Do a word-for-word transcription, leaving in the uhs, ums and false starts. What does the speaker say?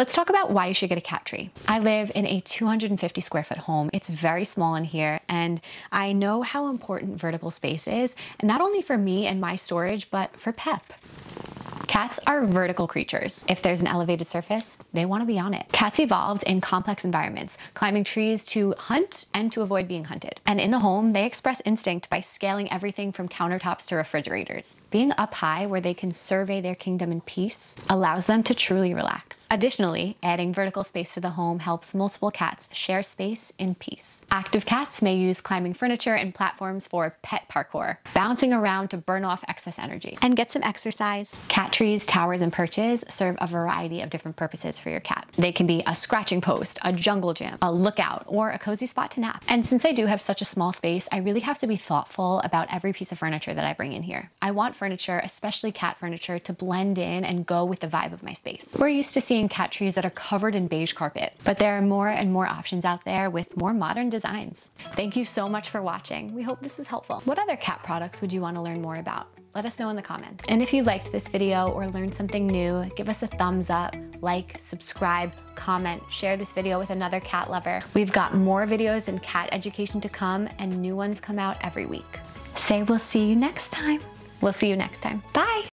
Let's talk about why you should get a cat tree. I live in a two hundred fifty square foot home. It's very small in here, and I know how important vertical space is, and not only for me and my storage, but for Pep. Cats are vertical creatures. If there's an elevated surface, they want to be on it. Cats evolved in complex environments, climbing trees to hunt and to avoid being hunted. And in the home, they express instinct by scaling everything from countertops to refrigerators. Being up high where they can survey their kingdom in peace allows them to truly relax. Additionally, adding vertical space to the home helps multiple cats share space in peace. Active cats may use climbing furniture and platforms for pet parkour, bouncing around to burn off excess energy and get some exercise. Cat trees, towers, and perches serve a variety of different purposes for your cat. They can be a scratching post, a jungle gym, a lookout, or a cozy spot to nap. And since I do have such a small space, I really have to be thoughtful about every piece of furniture that I bring in here. I want furniture, especially cat furniture, to blend in and go with the vibe of my space. We're used to seeing cat trees that are covered in beige carpet, but there are more and more options out there with more modern designs. Thank you so much for watching. We hope this was helpful. What other cat products would you want to learn more about? Let us know in the comments. And if you liked this video or learned something new, give us a thumbs up, like, subscribe, comment, share this video with another cat lover. We've got more videos in cat education to come, and new ones come out every week. Say we'll see you next time. We'll see you next time. Bye.